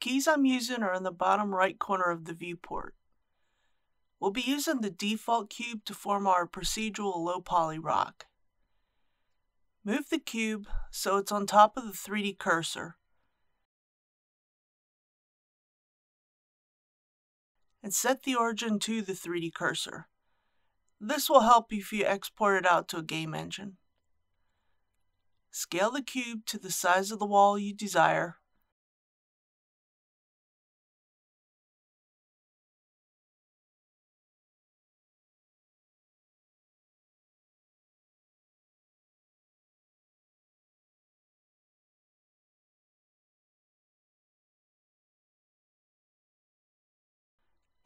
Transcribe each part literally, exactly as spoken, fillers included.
keys I'm using are in the bottom right corner of the viewport. We'll be using the default cube to form our procedural low poly rock. Move the cube so it's on top of the three D cursor. And set the origin to the three D cursor. This will help if you export it out to a game engine. Scale the cube to the size of the wall you desire.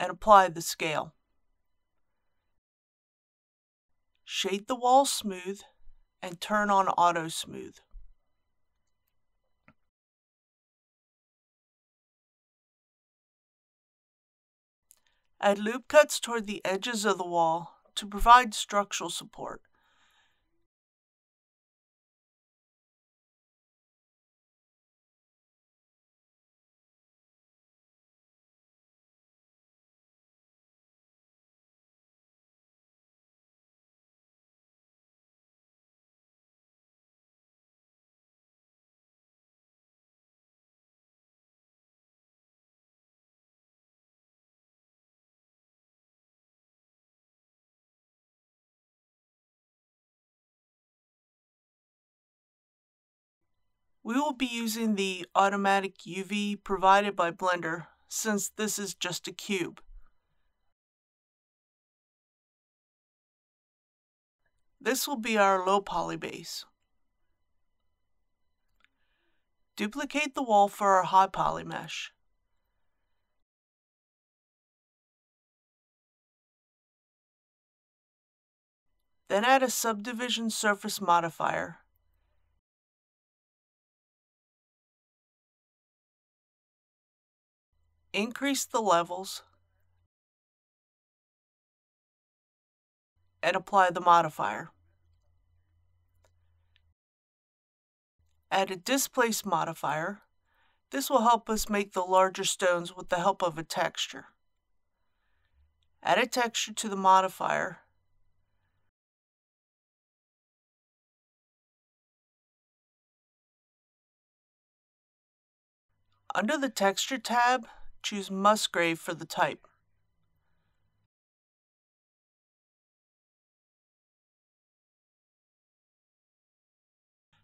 And apply the scale. Shade the wall smooth and turn on auto smooth. Add loop cuts toward the edges of the wall to provide structural support. We will be using the automatic U V provided by Blender, since this is just a cube. This will be our low poly base. Duplicate the wall for our high poly mesh. Then add a subdivision surface modifier. Increase the levels and apply the modifier. Add a displace modifier. This will help us make the larger stones with the help of a texture. Add a texture to the modifier . Under the texture tab, choose Musgrave for the type.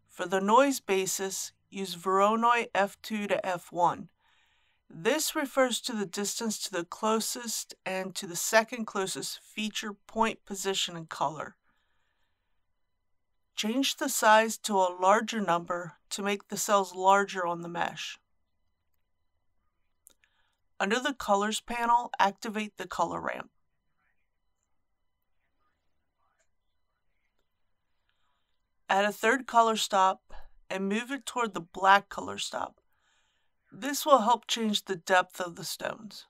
For the noise basis, use Voronoi F two to F one. This refers to the distance to the closest and to the second closest feature, point, position, and color. Change the size to a larger number to make the cells larger on the mesh. Under the Colors panel, activate the color ramp. Add a third color stop and move it toward the black color stop. This will help change the depth of the stones.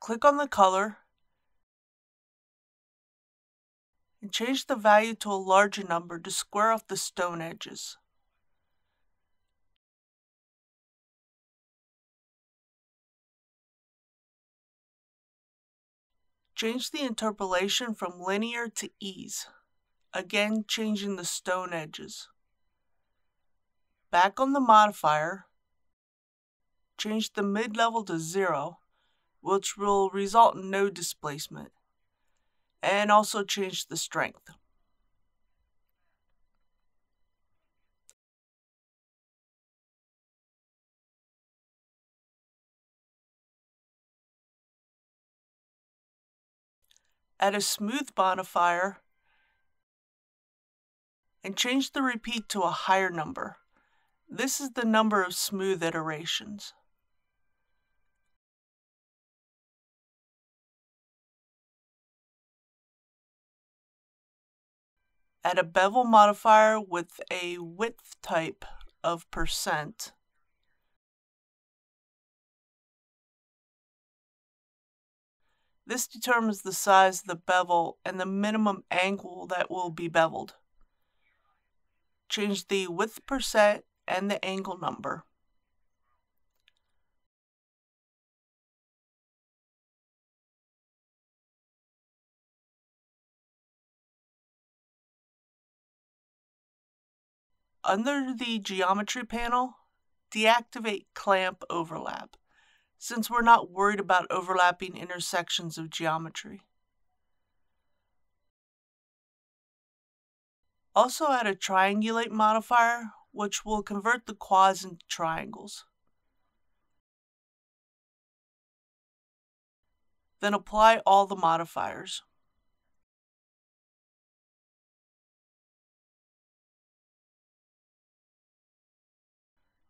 Click on the color and change the value to a larger number to square off the stone edges. Change the interpolation from linear to ease, again changing the stone edges. Back on the modifier, change the mid-level to zero, which will result in no displacement. And also change the strength. Add a smooth modifier and change the repeat to a higher number. This is the number of smooth iterations. Add a bevel modifier with a width type of percent. This determines the size of the bevel and the minimum angle that will be beveled. Change the width percent and the angle number. Under the geometry panel, deactivate clamp overlap, since we're not worried about overlapping intersections of geometry. Also add a triangulate modifier, which will convert the quads into triangles. Then apply all the modifiers.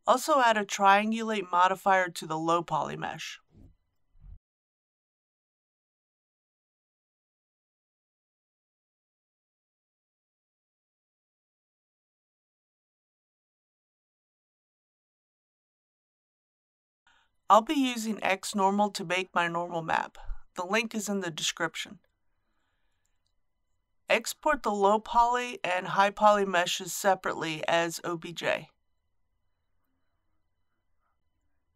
Also add a triangulate modifier to the low poly mesh. I'll be using xNormal to make my normal map. The link is in the description. Export the low poly and high poly meshes separately as O B J.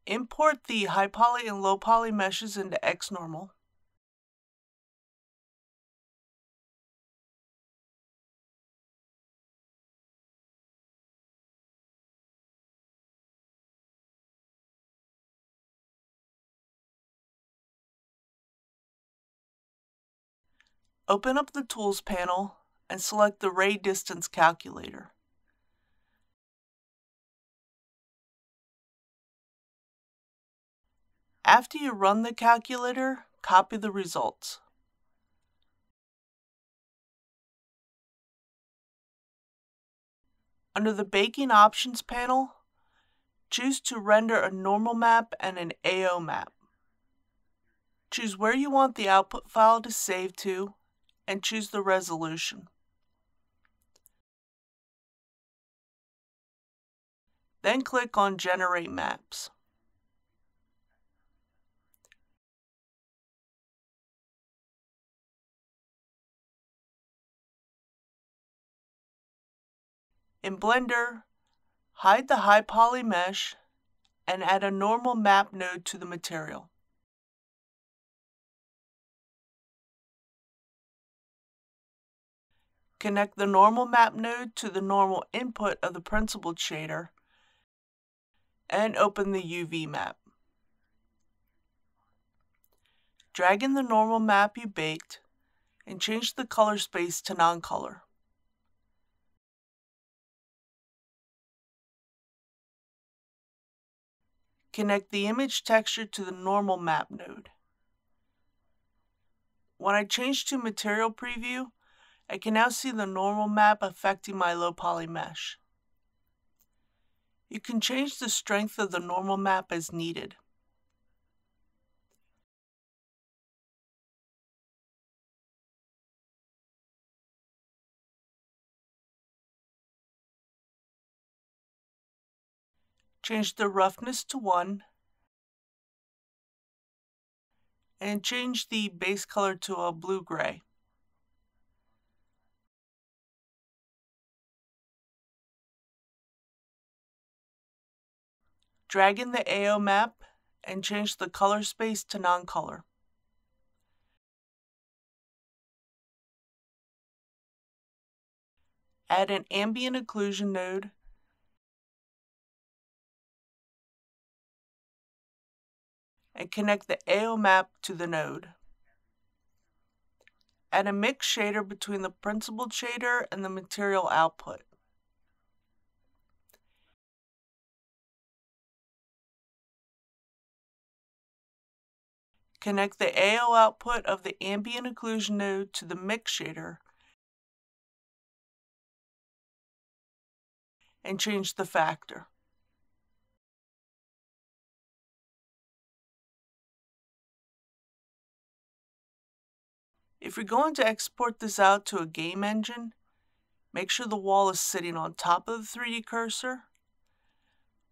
Import the high poly and low poly meshes into xNormal. Open up the Tools panel and select the Ray Distance Calculator. After you run the calculator, copy the results. Under the Baking Options panel, choose to render a normal map and an A O map. Choose where you want the output file to save to, and choose the resolution. Then click on Generate Maps. In Blender, hide the high poly mesh and add a normal map node to the material. Connect the normal map node to the normal input of the principal shader and open the U V map. Drag in the normal map you baked and change the color space to non-color. Connect the image texture to the normal map node. When I change to material preview, I can now see the normal map affecting my low poly mesh. You can change the strength of the normal map as needed. Change the roughness to one and change the base color to a blue-gray. Drag in the A O map and change the color space to non-color. Add an ambient occlusion node and connect the A O map to the node. Add a mix shader between the principal shader and the material output. Connect the A O output of the ambient occlusion node to the mix shader and change the factor. If you're going to export this out to a game engine, make sure the wall is sitting on top of the three D cursor.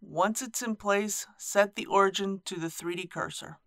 Once it's in place, set the origin to the three D cursor.